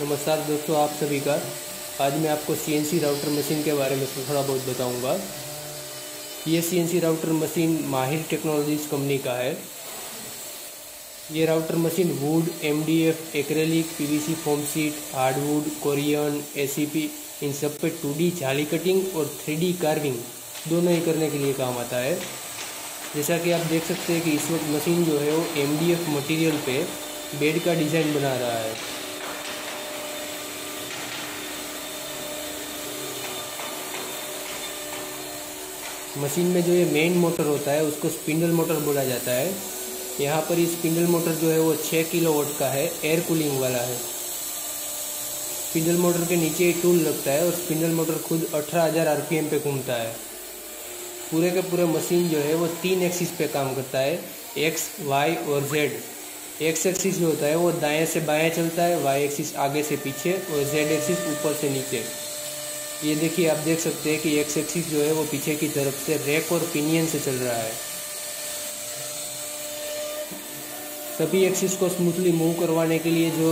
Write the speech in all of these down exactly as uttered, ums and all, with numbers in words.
नमस्कार दोस्तों, आप सभी का। आज मैं आपको सीएनसी राउटर मशीन के बारे में थोड़ा बहुत बताऊंगा। ये CNC router machine Mahir Technologies company का है। ये router machine wood, MDF, acrylic, PVC foam sheet, hardwood, Corian, ACP इन सब पे टू डी जाली कटिंग और थ्री डी कार्विंग दोनों ही करने के लिए काम आता है। जैसा कि आप देख सकते हैं कि इस वक्त मशीन जो है वो एमडीएफ मटेरियल पे बेड का डिज़ाइन बना रहा है। मशीन में जो ये मेन मोटर होता है उसको स्पिंडल मोटर बोला जाता है। यहाँ पर ये स्पिंडल मोटर जो है वो छः किलो वाट का है, एयर कूलिंग वाला है। स्पिंडल मोटर के नीचे ये टूल लगता है और स्पिंडल मोटर खुद अठारह हज़ार आरपीएम पे घूमता है। पूरे के पूरे मशीन जो है वो तीन एक्सिस पे काम करता है, एक्स, वाई और जेड। एक्स एक्सिस जो होता है वो दाएँ से बाएँ चलता है, वाई एक्सिस आगे से पीछे और जेड एक्सिस ऊपर से नीचे। ये देखिए, आप देख सकते हैं कि एक्स एक्सिस जो है वो पीछे की तरफ से रैक और पिनियन से चल रहा है। सभी एक्सिस को स्मूथली मूव करवाने के लिए जो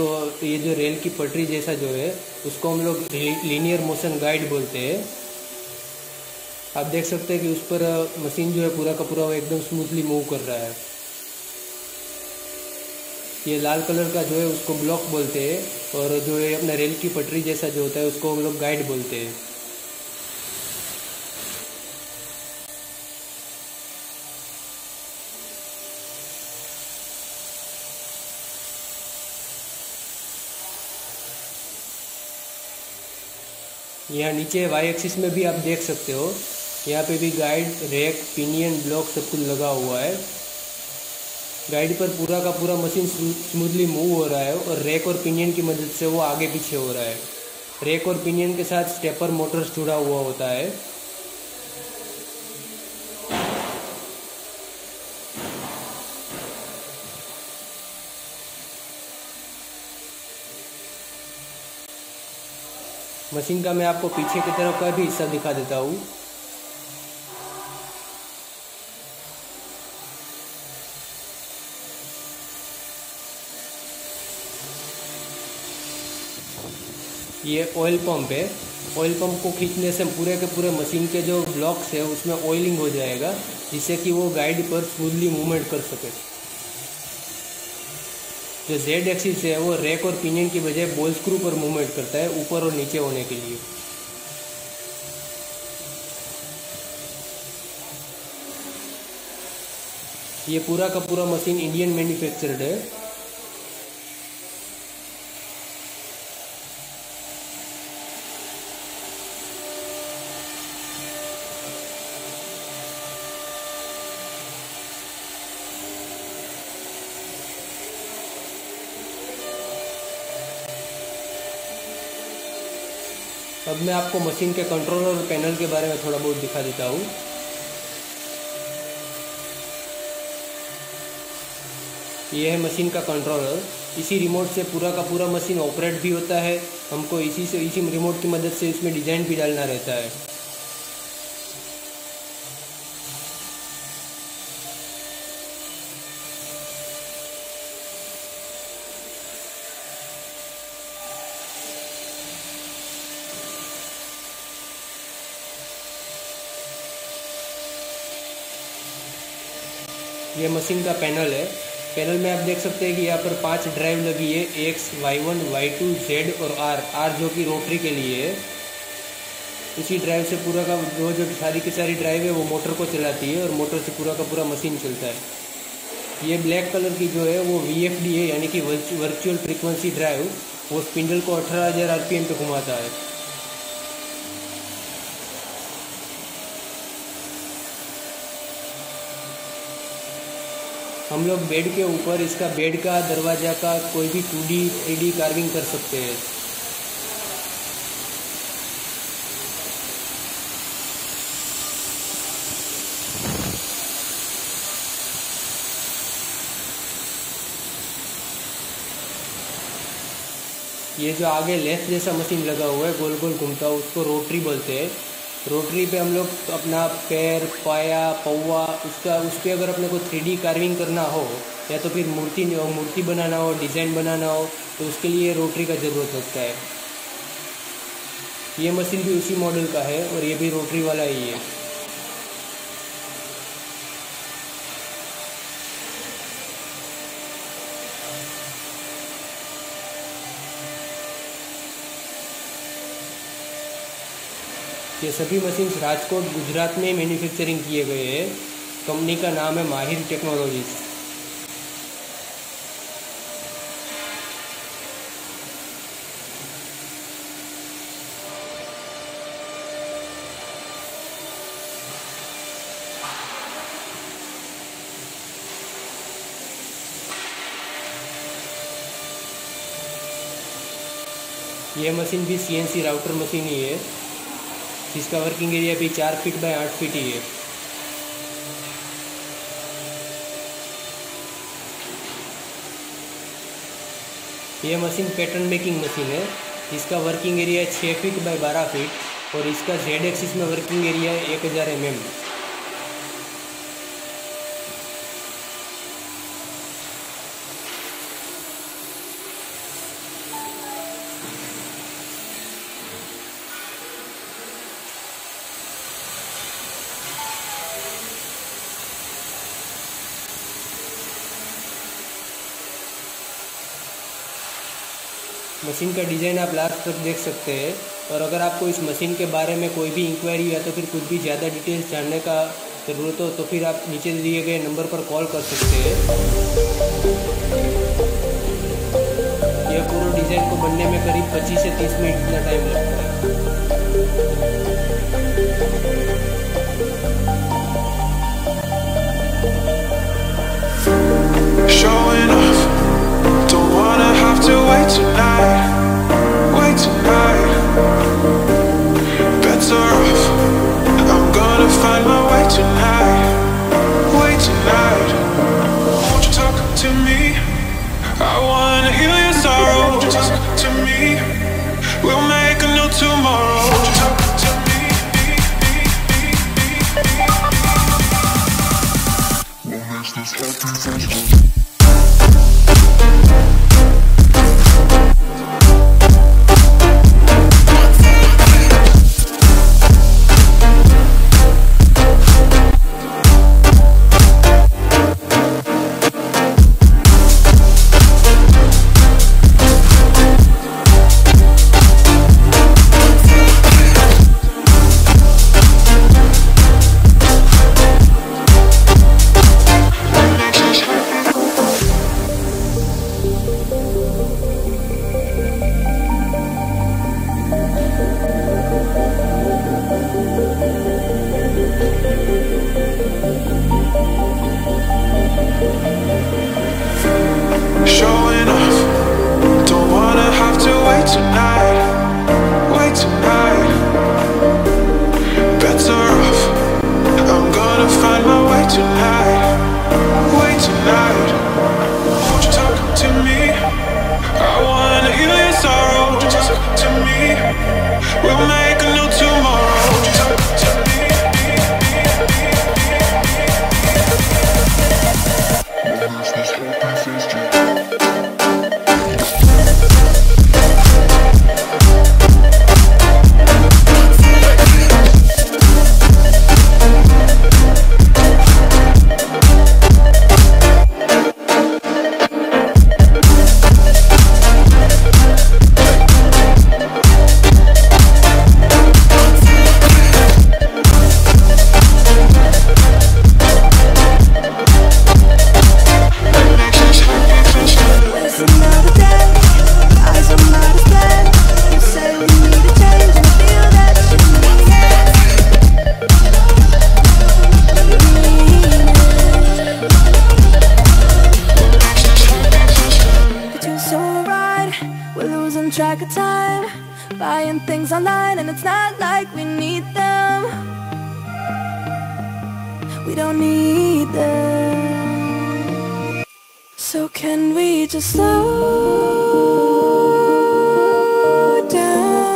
ये जो रेल की पटरी जैसा जो है उसको हम लोग लीनियर मोशन गाइड बोलते हैं। आप देख सकते हैं कि उस पर मशीन जो है पूरा का पूरा वो एकदम स्मूथली मूव कर रहा है। ये लाल कलर का जो है उसको ब्लॉक बोलते हैं और जो है अपना रेल की पटरी जैसा जो होता है उसको हम लोग गाइड बोलते हैं। यहाँ नीचे वाई एक्सिस में भी आप देख सकते हो, यहाँ पे भी गाइड, रैक, पिनियन, ब्लॉक सब कुछ लगा हुआ है। गाइड पर पूरा का पूरा मशीन स्मूथली मूव हो रहा है और रैक और पिनियन की मदद से वो आगे पीछे हो रहा है। रैक और पिनियन के साथ स्टेपर मोटर्स जुड़ा हुआ होता है। मशीन का मैं आपको पीछे की तरफ का भी हिस्सा दिखा देता हूँ। ये ऑयल पंप है। ऑयल पंप को खींचने से पूरे के पूरे मशीन के जो ब्लॉक्स है उसमें ऑयलिंग हो जाएगा, जिससे कि वो गाइड पर स्मूथली मूवमेंट कर सके। जो जेड एक्सिस है वो रैक और पिनियन की बजाय बॉल स्क्रू पर मूवमेंट करता है, ऊपर और नीचे होने के लिए। ये पूरा का पूरा मशीन इंडियन मैन्युफैक्चर्ड है। अब मैं आपको मशीन के कंट्रोलर और पैनल के बारे में थोड़ा बहुत दिखा देता हूँ। यह है मशीन का कंट्रोलर। इसी रिमोट से पूरा का पूरा मशीन ऑपरेट भी होता है। हमको इसी से इसी रिमोट की मदद से इसमें डिज़ाइन भी डालना रहता है। ये मशीन का पैनल है। पैनल में आप देख सकते हैं कि यहाँ पर पांच ड्राइव लगी है, X, Y one, Y two, Z और आर। आर जो कि रोटरी के लिए है। इसी ड्राइव से पूरा का जो जो सारी की सारी ड्राइव है वो मोटर को चलाती है और मोटर से पूरा का पूरा मशीन चलता है। ये ब्लैक कलर की जो है वो वीएफडी है, यानी कि वर्चुअल फ्रिक्वेंसी ड्राइव। वो स्पिंडल को अठारह हज़ार आरपीएम पे घुमाता है। हम लोग बेड के ऊपर इसका बेड का, दरवाजा का कोई भी two D, three D carving कर सकते हैं। ये जो आगे लेस जैसा मशीन लगा हुआ है, गोल गोल घूमता है, उसको रोटरी बोलते हैं। रोटरी पे हम लोग अपना पैर, पाया, पौवा, उसका उस पर अगर अपने को थ्री डी कार्विंग करना हो या तो फिर मूर्ति मूर्ति बनाना हो, डिज़ाइन बनाना हो तो उसके लिए रोटरी का ज़रूरत होता है। ये मशीन भी उसी मॉडल का है और ये भी रोटरी वाला ही है। ये सभी मशीन्स राजकोट, गुजरात में मैन्युफैक्चरिंग किए गए हैं। कंपनी का नाम है माहिर टेक्नोलॉजीज। यह मशीन भी सीएनसी राउटर मशीन ही है, जिसका वर्किंग एरिया भी चार फीट बाय आठ फीट ही है। यह मशीन पैटर्न मेकिंग मशीन है, जिसका वर्किंग एरिया छः फीट बाय बारह फीट और इसका जेड एक्सिस में वर्किंग एरिया है एक हज़ार एम एम। मशीन का डिज़ाइन आप लास्ट तक देख सकते हैं और अगर आपको इस मशीन के बारे में कोई भी इंक्वायरी या तो फिर कुछ भी ज़्यादा डिटेल्स जानने का ज़रूरत हो तो फिर आप नीचे दिए गए नंबर पर कॉल कर सकते हैं। यह पूरा डिज़ाइन को बनने में करीब पच्चीस से तीस मिनट इतना टाइम लगता है। Don't wanna have to wait tonight, wait tonight. Better off, I'm gonna find my way tonight, way tonight. Won't you talk to me? I wanna heal your sorrow. Won't you talk to me? We'll make a new tomorrow. Won't you talk to me? What makes this happen? Slow down.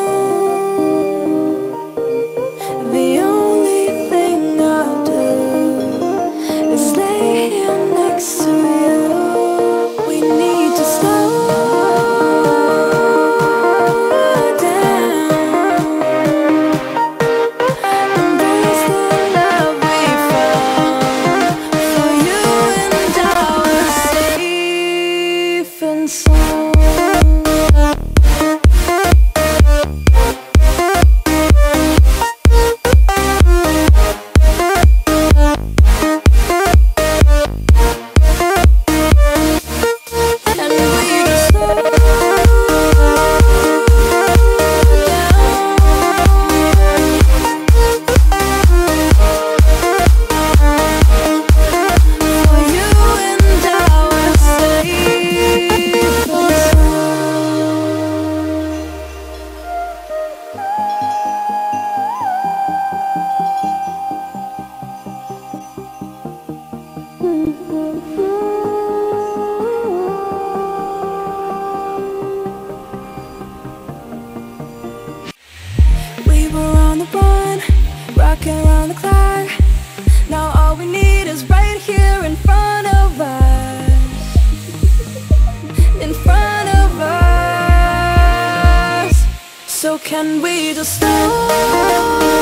Can we just stop?